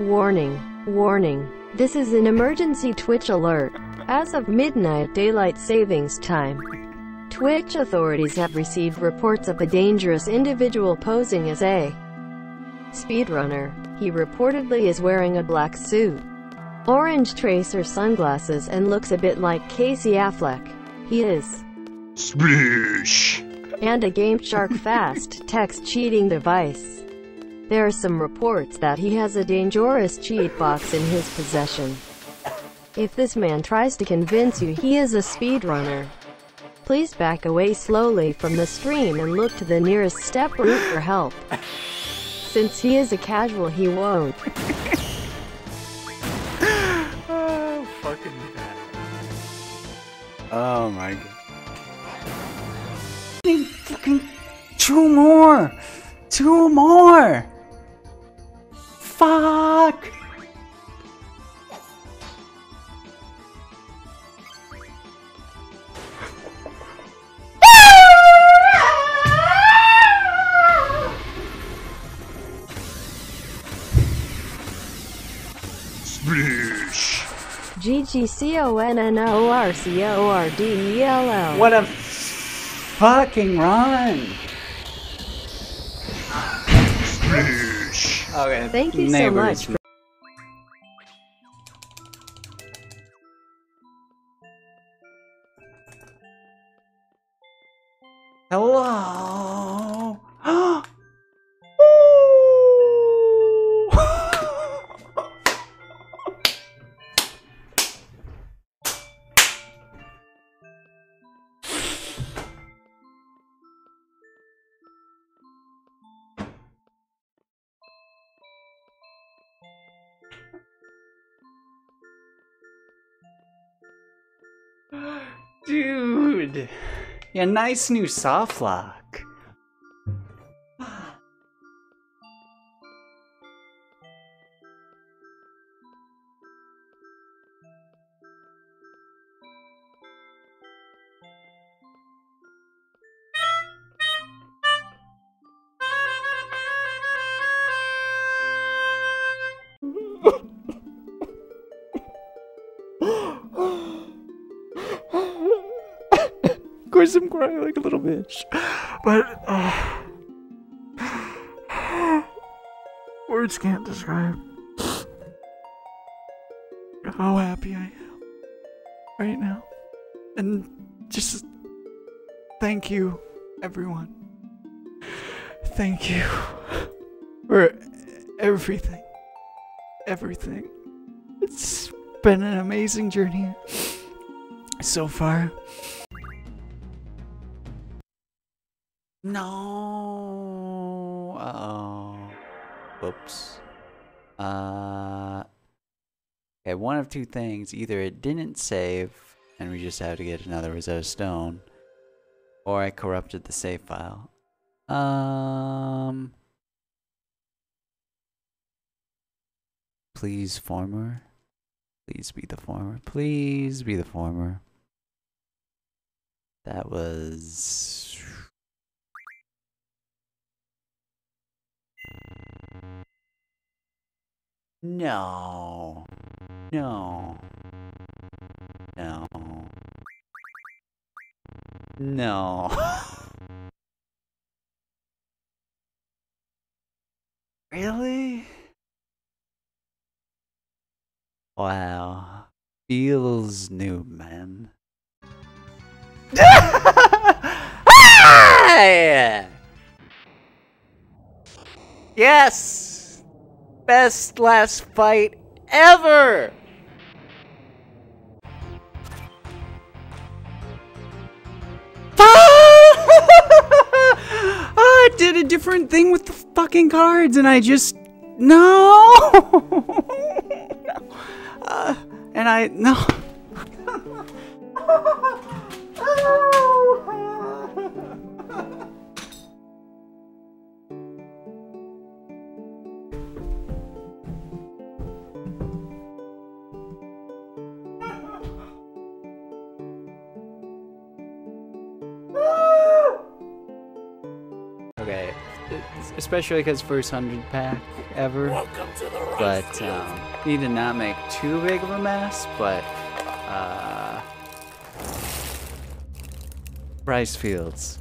Warning, warning, this is an emergency Twitch alert. As of midnight daylight savings time, Twitch authorities have received reports of a dangerous individual posing as a speedrunner. He reportedly is wearing a black suit, orange tracer sunglasses and looks a bit like Casey Affleck. He is Splish and a GameShark fast text cheating device. There are some reports that he has a dangerous cheat box in his possession. If this man tries to convince you he is a speedrunner, please back away slowly from the stream and look to the nearest step route for help. Since he is a casual, he won't. Oh, fucking bad. Oh my god. Fucking 2 more! 2 more! Fuck! Splish! GGCONNORCORDELL. What a fucking run! Okay, thank you so much. Hello. Dude, yeah, nice new soft lock. I'm crying like a little bitch, but words can't describe how happy I am right now, and just thank you everyone, thank you for everything. It's been an amazing journey so far. No. Uh-oh. Oops. Okay, one of 2 things. Either it didn't save, and we just have to get another Rosetta Stone, or I corrupted the save file. Please, former. Please be the former. Please be the former. That was... No. No. No. No. Really? Wow. Feels new, man. Yes! Best last fight ever! I did a different thing with the fucking cards and I just... No! And I... No. especially because first 100 pack ever. But need to not make too big of a mess, but rice fields.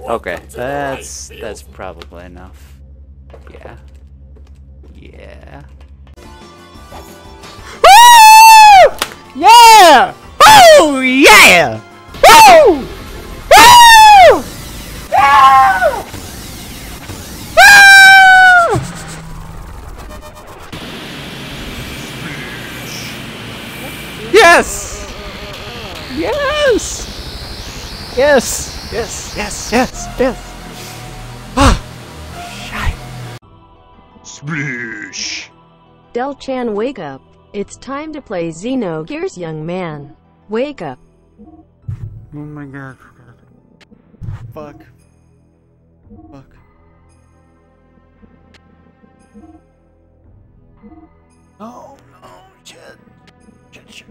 Okay, that's probably enough. Yeah. Yeah. Woo! Yeah! Oh yeah! Woo! Woo! Woo! Woo! Yes! Yes! Yes! Yes! Yes! Yes! Yes! Splish! Del-chan, wake up. It's time to play Xenogears, young man. Wake up. Oh my god. Fuck. Fuck. Oh no, shit. Shit.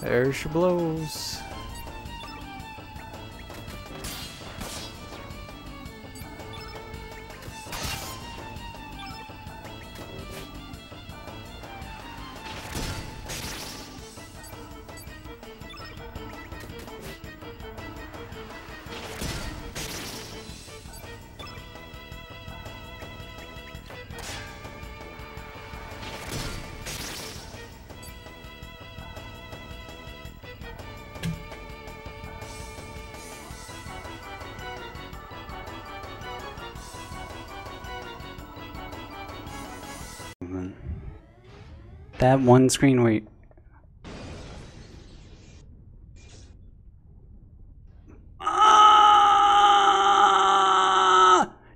There she blows. That one screen where you...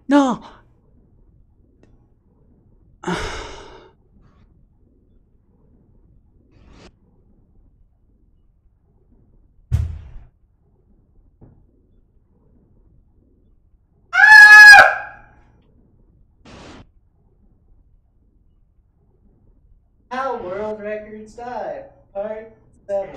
No! World Records Dive, Part 7.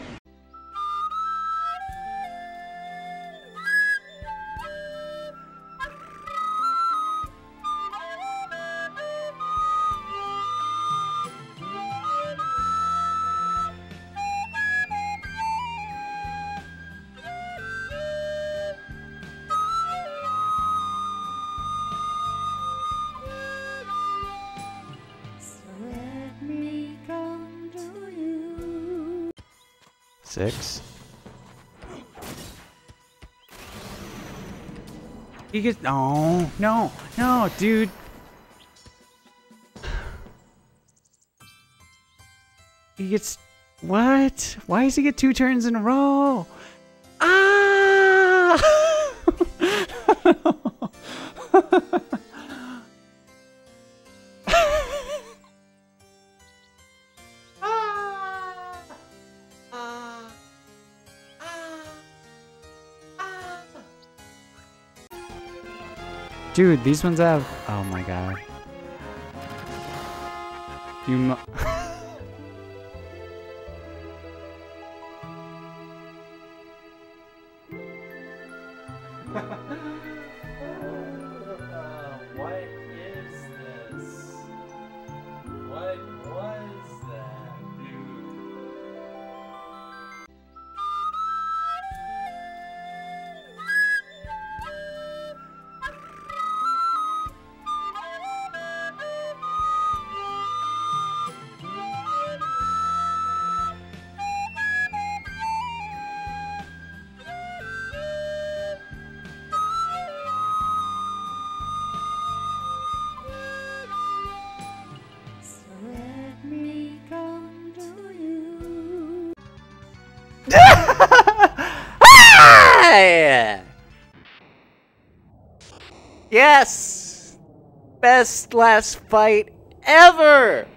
Six. He gets... Oh, no, no, dude. He gets... What? Why does he get 2 turns in a row? Ah! Dude, these ones have... Oh my god. You mu... What is this? What was that, dude? Yes! best last fight ever!